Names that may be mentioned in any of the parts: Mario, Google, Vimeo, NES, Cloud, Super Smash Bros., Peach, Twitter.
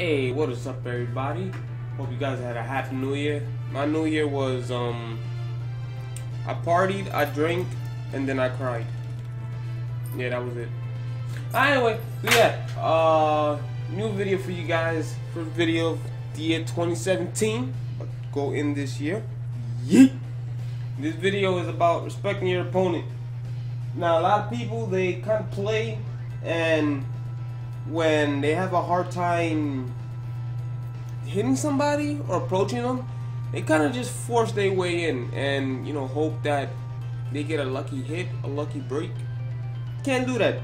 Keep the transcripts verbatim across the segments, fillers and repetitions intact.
Hey, what is up, everybody? Hope you guys had a happy new year. My new year was, um, I partied, I drank, and then I cried. Yeah, that was it. Anyway, yeah, uh, new video for you guys. First video of the year twenty seventeen. Go in this year. Yeet! This video is about respecting your opponent. Now, a lot of people, they kind of play, and when they have a hard time hitting somebody or approaching them, they kind of just force their way in and, you know, hope that they get a lucky hit, a lucky break. Can't do that.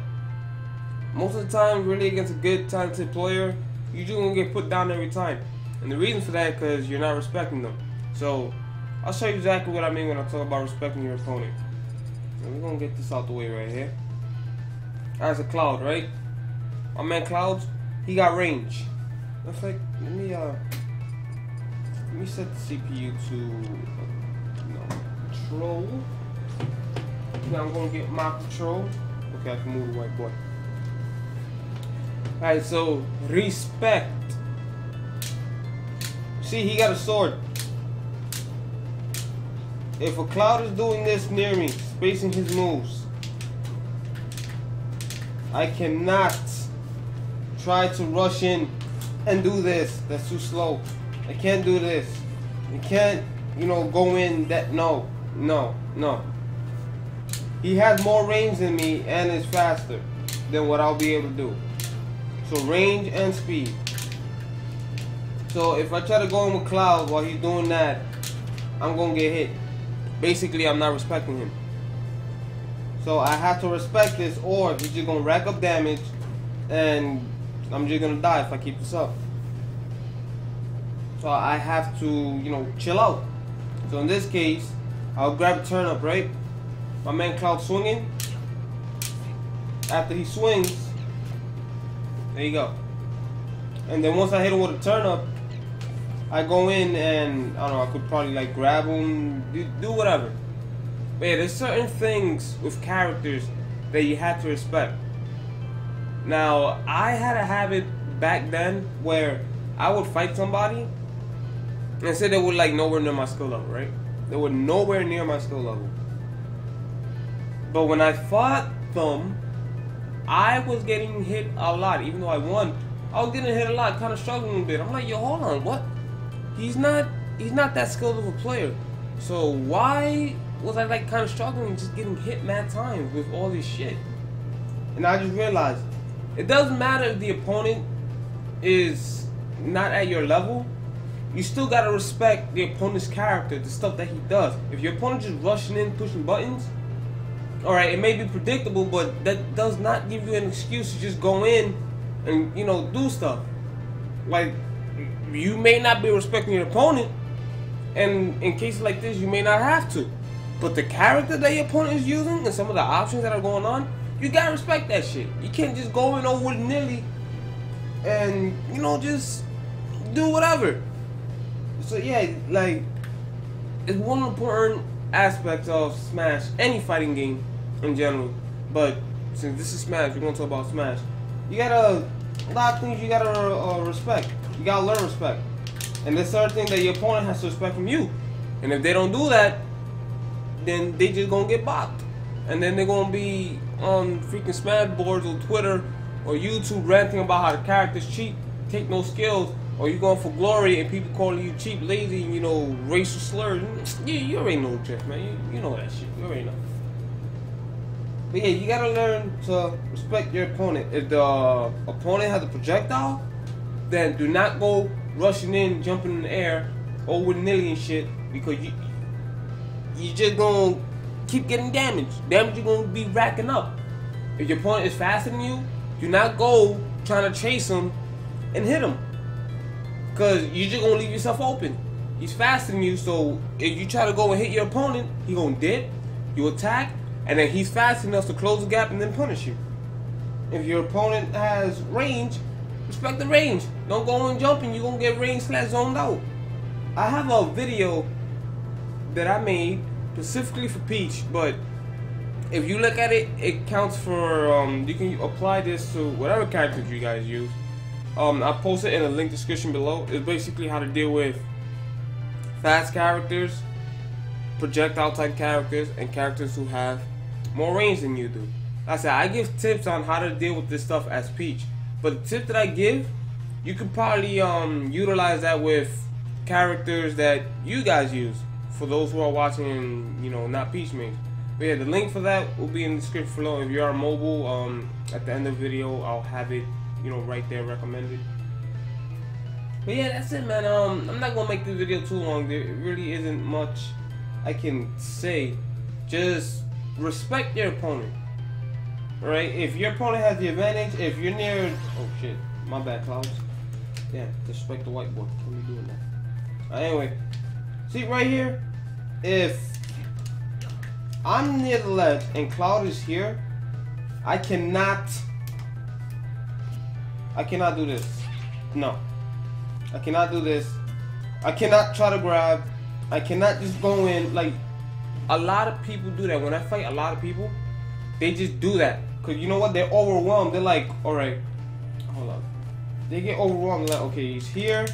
Most of the time, really against a good, talented player, you're just gonna get put down every time. And the reason for that is because you're not respecting them. So, I'll show you exactly what I mean when I talk about respecting your opponent. So we're gonna get this out the way right here. That's a Cloud, right? My man Cloud, he got range. That's like, let me uh, let me set the C P U to uh, no, control. Now I'm gonna get my control. Okay, I can move the white boy. All right, so respect. See, he got a sword. If a Cloud is doing this near me, spacing his moves, I cannot try to rush in and do this. That's too slow. I can't do this. I can't, you know, go in that. No, no, no. He has more range than me and is faster than what I'll be able to do. So range and speed. So if I try to go in with Cloud while he's doing that, I'm gonna get hit. Basically, I'm not respecting him. So I have to respect this, or he's just gonna rack up damage and I'm just gonna die if I keep this up. So I have to, you know, chill out. So in this case, I'll grab a turn up, right? My man Cloud swinging. After he swings, there you go. And then once I hit him with a turn up, I go in and, I don't know, I could probably like grab him, do, do whatever. But yeah, there's certain things with characters that you have to respect. Now, I had a habit back then where I would fight somebody and say they were like nowhere near my skill level, right? They were nowhere near my skill level. But when I fought them, I was getting hit a lot. Even though I won, I was getting hit a lot, kind of struggling a bit. I'm like, yo, hold on, what? He's not, he's not that skilled of a player. So why was I like kind of struggling, just getting hit mad times with all this shit? And I just realized, it doesn't matter if the opponent is not at your level. You still gotta respect the opponent's character, the stuff that he does. If your opponent is rushing in, pushing buttons, alright, it may be predictable, but that does not give you an excuse to just go in and, you know, do stuff. Like, you may not be respecting your opponent, and in cases like this, you may not have to. But the character that your opponent is using and some of the options that are going on, you gotta respect that shit. You can't just go in over nilly and, you know, just do whatever. So yeah, like, it's one important aspect of Smash, any fighting game in general. But since this is Smash, we're gonna talk about Smash. You gotta, a lot of things you gotta uh, respect. You gotta learn respect. And there's certain things that your opponent has to respect from you. And if they don't do that, then they just gonna get bopped. And then they're gonna be on freaking Smash boards or Twitter or YouTube ranting about how the character's cheap, take no skills, or you're going for glory and people calling you cheap, lazy, and, you know, racial slurs. You, you already know the man. You, you know that shit. You already know. But yeah, you gotta learn to respect your opponent. If the opponent has a projectile, then do not go rushing in, jumping in the air, or with nilly and shit, because you, you just gonna keep getting damage. Damage you're gonna be racking up. If your opponent is faster than you, do not go trying to chase him and hit him, because you're just gonna leave yourself open. He's faster than you, so if you try to go and hit your opponent, he gonna dip, you attack, and then he's fast enough to close the gap and then punish you. If your opponent has range, respect the range. Don't go and jump and you're gonna get range slash zoned out. I have a video that I made specifically for Peach, but if you look at it, it counts for, um, you can apply this to whatever characters you guys use. Um, I posted in a link description below. It's basically how to deal with fast characters, projectile type characters, and characters who have more range than you do. Like I said, I give tips on how to deal with this stuff as Peach, but the tip that I give, you could probably um, utilize that with characters that you guys use, for those who are watching and, you know, not Peach mains. But yeah, the link for that will be in the description below. If you are mobile, um, at the end of the video, I'll have it, you know, right there recommended. But yeah, that's it, man. Um, I'm not gonna make this video too long. There really isn't much I can say. Just respect your opponent, right? If your opponent has the advantage, if you're near, oh shit, my bad, Cloud. Damn, respect the whiteboard. What are you doing now? Uh, anyway, see right here. If I'm near the ledge and Cloud is here, I cannot. I cannot do this. No. I cannot do this. I cannot try to grab. I cannot just go in. Like, a lot of people do that. When I fight a lot of people, they just do that. Because you know what? They're overwhelmed. They're like, alright, hold up. They get overwhelmed. Like, okay, he's here.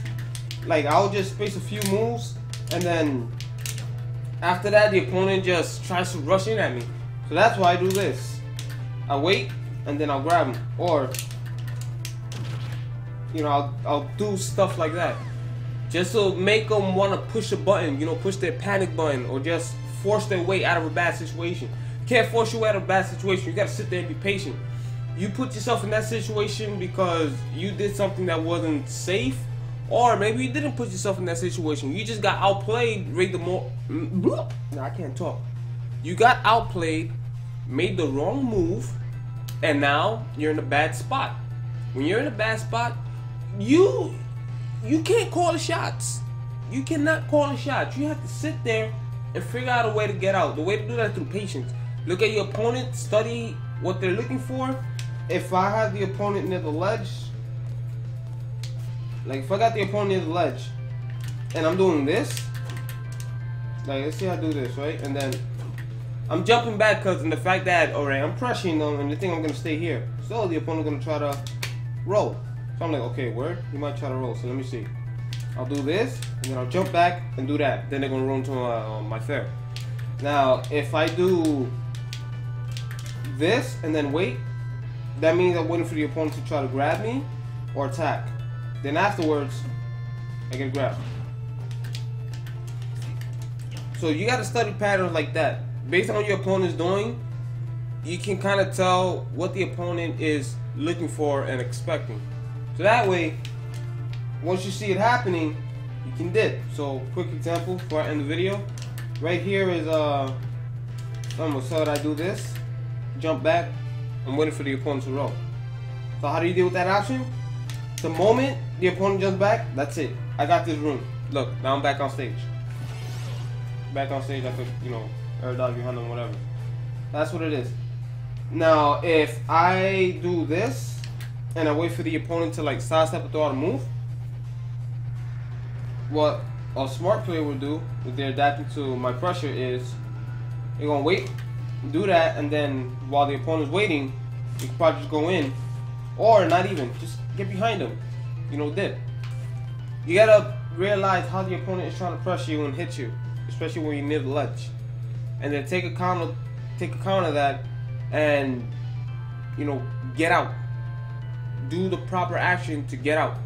Like, I'll just space a few moves. And then after that, the opponent just tries to rush in at me. So that's why I do this. I wait, and then I'll grab him. Or, you know, I'll, I'll do stuff like that just to make them want to push a button, you know, push their panic button, or just force their way out of a bad situation. You can't force your way out of a bad situation. You got to sit there and be patient. You put yourself in that situation because you did something that wasn't safe, or maybe you didn't put yourself in that situation. You just got outplayed, made the more... No, I can't talk. You got outplayed, made the wrong move, and now you're in a bad spot. When you're in a bad spot, You, you can't call the shots. You cannot call the shots. You have to sit there and figure out a way to get out. The way to do that is through patience. Look at your opponent, study what they're looking for. If I have the opponent near the ledge, like if I got the opponent near the ledge, and I'm doing this, like let's see how I do this, right? And then I'm jumping back because in the fact that, alright, I'm pressuring them and they think I'm gonna stay here. So the opponent's gonna try to roll. So I'm like, okay, word, he might try to roll, so let me see. I'll do this, and then I'll jump back and do that. Then they're going to roll into uh, my fair. Now, if I do this and then wait, that means I'm waiting for the opponent to try to grab me or attack. Then afterwards, I get grabbed. So you got to study patterns like that. Based on what your opponent's doing, you can kind of tell what the opponent is looking for and expecting. So that way, once you see it happening, you can dip. So, quick example before I end the video. Right here is, uh, almost so that I do this, jump back, I'm waiting for the opponent to roll. So how do you deal with that option? The moment the opponent jumps back, that's it. I got this room. Look, now I'm back on stage. Back on stage, I could, you know, air dog behind them, whatever. That's what it is. Now, if I do this, and I wait for the opponent to like sidestep or throw out a move, what a smart player would do if they're adapting to my pressure is they're gonna wait, do that, and then while the opponent's waiting, you can probably just go in, or not even, just get behind them, you know, dip. You gotta realize how the opponent is trying to pressure you and hit you, especially when you're near the ledge, and then take a counter, take account of that, and you know, get out. Do the proper action to get out.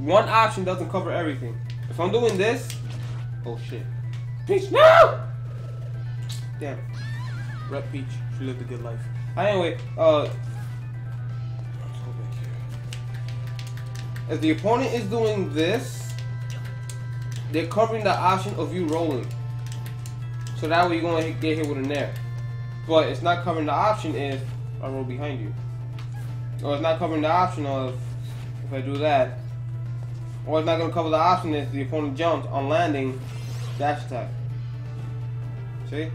One option doesn't cover everything. If I'm doing this, oh shit, Peach, no! Damn, Rep Peach, she lived a good life. Anyway, uh, if the opponent is doing this, they're covering the option of you rolling. So that way you're gonna get hit with a nair. But it's not covering the option if I roll behind you. Or it's not covering the option of if I do that. Or it's not going to cover the option if the opponent jumps on landing dash attack. See?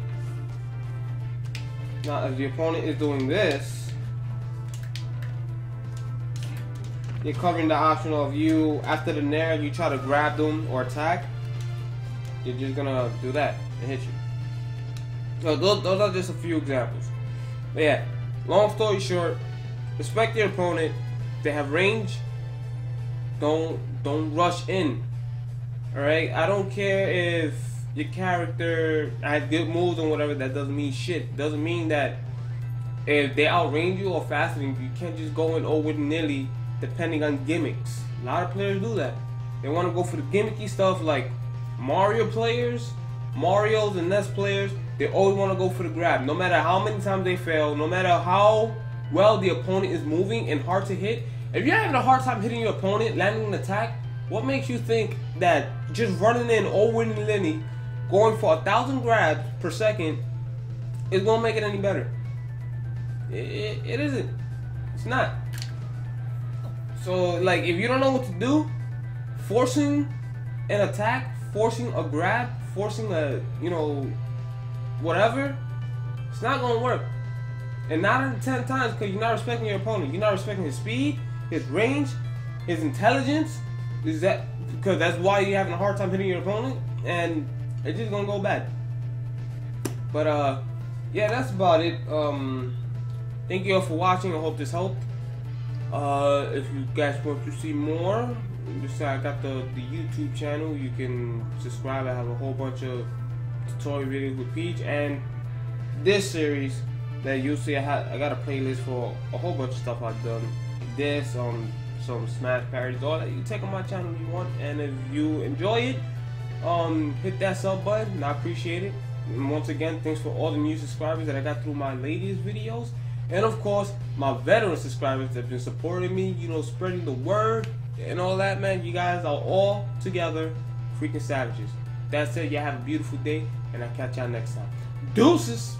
Now if the opponent is doing this, you're covering the option of you after the nair, you try to grab them or attack. You're just going to do that and hit you. So those, those are just a few examples. But yeah, long story short, respect your opponent. They have range, Don't don't rush in. All right. I don't care if your character has good moves and whatever. That doesn't mean shit. Doesn't mean that if they outrange you or faster than you, you can't just go in over nilly depending on gimmicks. A lot of players do that. They want to go for the gimmicky stuff like Mario players, Mario's and N E S players. They always want to go for the grab. No matter how many times they fail, no matter how well the opponent is moving and hard to hit. If you're having a hard time hitting your opponent, landing an attack, what makes you think that just running in over in the liney, going for a thousand grabs per second, is gonna make it any better? It, it, it isn't. It's not. So, like, if you don't know what to do, forcing an attack, forcing a grab, forcing a, you know, whatever, it's not gonna work. And nine out of ten times, because you're not respecting your opponent, you're not respecting his speed, his range, his intelligence. Is that because that's why you're having a hard time hitting your opponent, and it's just gonna go bad. But uh, yeah, that's about it. Um, thank you all for watching. I hope this helped. Uh, if you guys want to see more, just I got the the YouTube channel. You can subscribe. I have a whole bunch of tutorial videos with Peach and this series. That you'll see, I, had, I got a playlist for a whole bunch of stuff I've done. This, um, some Smash parodies, all that. You check on my channel if you want, and if you enjoy it, um, hit that sub button, and I appreciate it. And once again, thanks for all the new subscribers that I got through my latest videos, and of course, my veteran subscribers that have been supporting me, you know, spreading the word, and all that, man. You guys are all together freaking savages. That said, y'all have a beautiful day, and I'll catch y'all next time. Deuces!